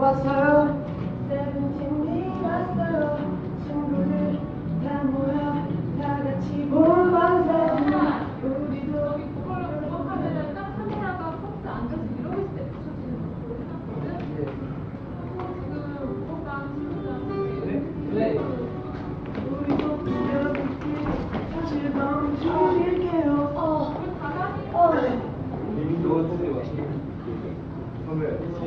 왔어요. 세븐틴이 왔어요. 친구들 다 모여 다 같이 모여서 우리도 그걸로 공부하면 딱 카메라가 포스 앉아서 이러고 있을 때 붙여지는 거거든. 지금 오빠랑 친구랑 네? 우리도 여기 사실 마음 줄일게요. 우리 다 같이 이미 또 어떻게 왔어요? 그래. 밥 먹을까?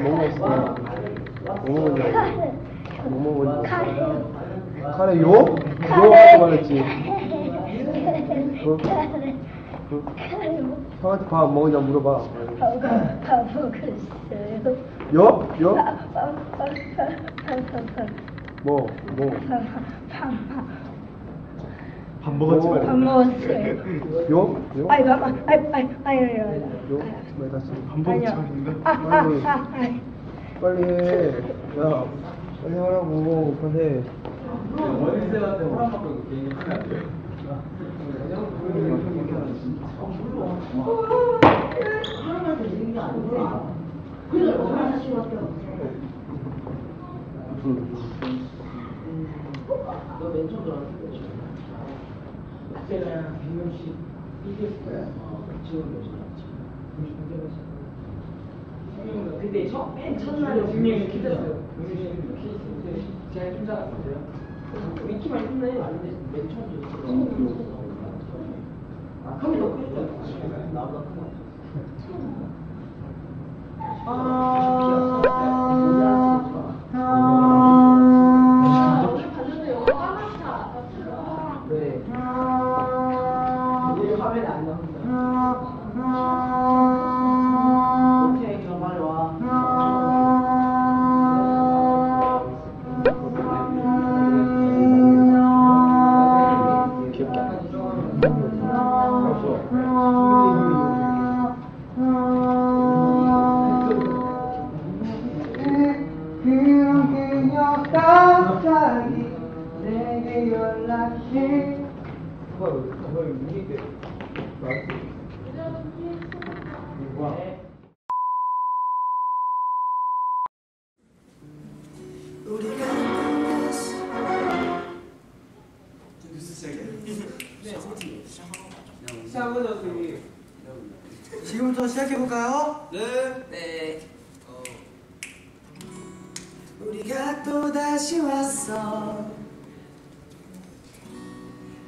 뭐 먹었어? 카레 요? 요라고 말했지. 형한테 밥 안 먹었냐 물어봐. 밥 먹었어요. 요? 요? 밥 먹었지 말고. 밥 먹었어요. 요? 아니. 왜 다시 밥 먹었지 말인가? 빨리 하라고. 빨리. 원세한테 호랑 받고 개인이 하면 안 돼요? 하나만 되는 게 아니라 그래 하나씩 밖에 없어요. 그때랑 백명씩 이겼을 거야. 지원 여자랑 지금 근데 맨 첫날에 분명히 기다렸어요. 제가 좀 작았어요. 믿기만 했나요? 아닌데 맨 처음 줬어요. 카메라 없겠다. 나보다 큰 거. 갑자기 내게 연락해. 지금부터 시작해볼까요? 네. 우리가 또 다시 왔어.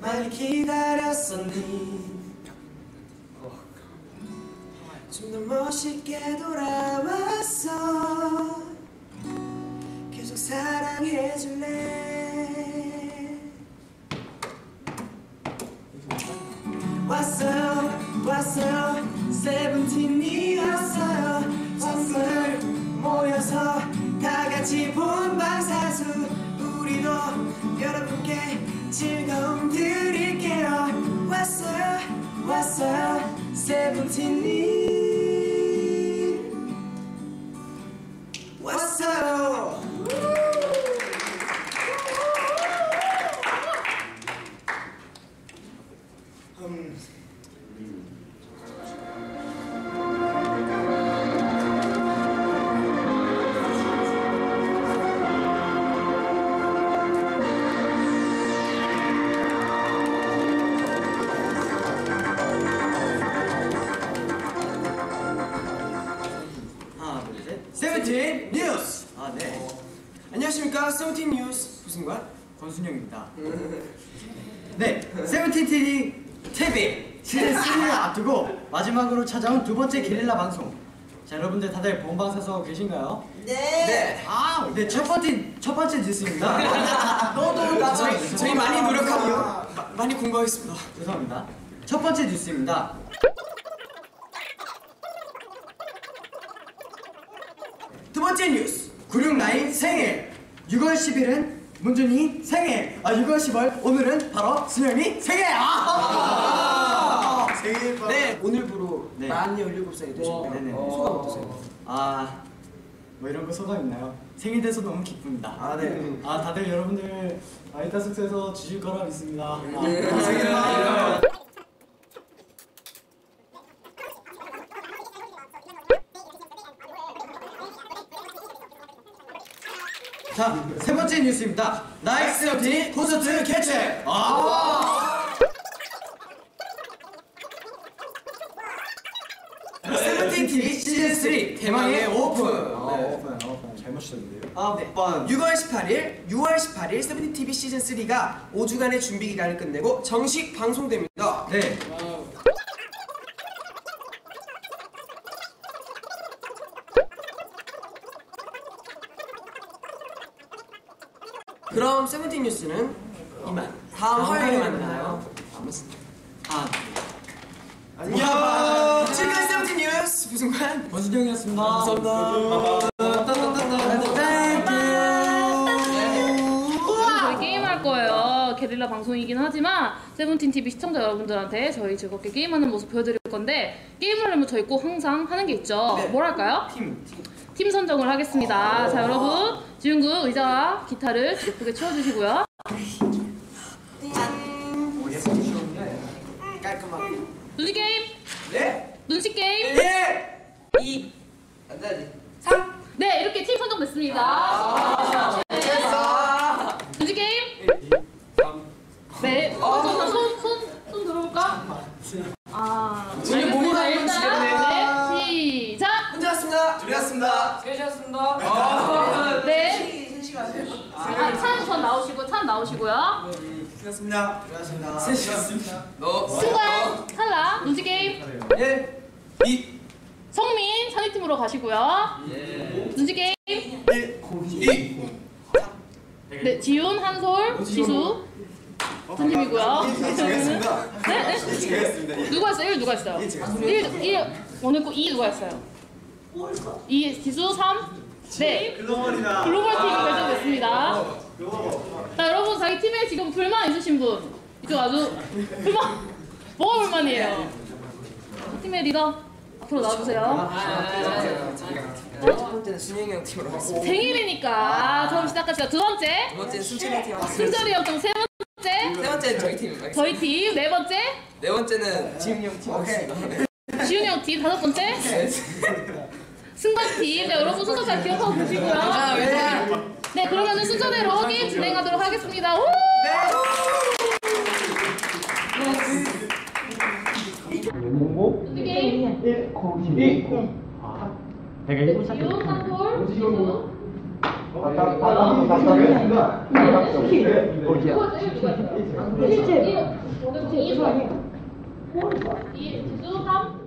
많이 기다렸었니? 좀 더 멋있게 돌아왔어. 계속 사랑해줄래? 왔어요. 세븐틴이 왔어요. 친구들 모여서 다같이 본 방사수. 우리도 여러분께 즐거움 드릴게요. 왔어요 세븐틴이 왔어요. 세븐틴 뉴스! 네. 안녕하십니까, 세븐틴 뉴스 부승관 권순영입니다. 네, 세븐틴TV 시즌 3를 앞두고 마지막으로 찾아온 두 번째 게릴라 방송 자, 여러분들 다들 본방사수 계신가요? 네. 네. 아, 네, 첫 번째 뉴스입니다. 너도 나 저희 많이 노력하고요. 많이 공부하겠습니다. 죄송합니다. 첫 번째 뉴스입니다. 두 번째 뉴스. 969 생일. 6월 10일은 문준이 생일. 아, 6월 10월 오늘은 바로 수영이 생일. 아, 생일. 네, 오늘부로 만 17살이 되셨네요. 네네. 소감 어떠세요? 아, 뭐 이런 거 소감 있나요? 생일 돼서 너무 기쁩니다. 아, 네. 아, 다들 여러분들 아이타 숙소에서 주실 거라 믿습니다. 아, 네. 감사합니다. 자, 세 번째 뉴스입니다. 나이스티 콘서트 개최. 아! SeventeenTV 시즌 3 대망의 오픈. 아, 네. 오픈. 잘 맞추셨는데요. 아, 네. 6월 18일 SeventeenTV 시즌 3가 5주간의 준비 기간을 끝내고 정식 방송됩니다. 네. 와우. 그럼 세븐틴 뉴스는 이만. 다음 화요일에 만나요. 안녕. 지금까지 세븐틴 뉴스 부승관 원준영이었습니다. 감사합니다. 저희 게임할 거예요. 게릴라 방송이긴 하지만 세븐틴 TV 시청자 여러분들한테 저희 즐겁게 게임하는 모습 보여드릴 건데, 게임을 하면 저희 꼭 항상 하는 게 있죠. 네. 뭘 할까요? 팀 선정을 하겠습니다. 자, 여러분, 지윤군 의자와 기타를 예쁘게 치워주시고요. 깔끔하게. 눈치 게임. 네. 눈치 게임. 네. 2. 앉아야지. 3. 네, 이렇게 팀 선정됐습니다. 됐어. 눈치 게임. 3. 네. 손 들어올까? 아. 지금 몸으로 일단. 수고하셨습니다. 수고하셨습니다. 네. 찬 나오시고, 찬 나오시고요. 수고하셨습니다. 수고하셨습니다. 수고하셨습니다. 승관, 칼라, 루지 게임. 1, 2. 성민, 찬이 팀으로 가시고요. 루지 게임. 1, 2. 네, 지훈, 한솔, 지수. 선님이고요. 제가 했습니다. 누가 했어요? 1 누가 했어요? 1 오늘 거 2 누가 했어요? 2, 지수 3. 네. 글로벌이나. 글로벌 팀이 결정됐습니다. 자, 여러분, 자기 팀에 지금 불만 있으신 분. 이쪽 아주 불만. 뭐가 불만이에요? 팀의 리더 앞으로 나와주세요. 첫 번째는 준영이 형 팀으로 왔습니다. 생일이니까. 처음 시작합시다. 두 번째. 두 번째는 순철이 형 팀. 순철이 형 팀. 세 번째는 저희 팀입니다. 저희 팀. 네 번째. 네 번째는 지웅이 형 팀. 오케이. 지훈이 형 팀. 다섯 번째 승관 팀. 네, 여러분 순서 잘 기억하고 보시고요. 네, 그러면은 순서대로 게임 진행하도록 하겠습니다. 오! 네. 게임. 1, 2. 내가 1분 차. 지훈, 한솔, 지수. 이 지수 3.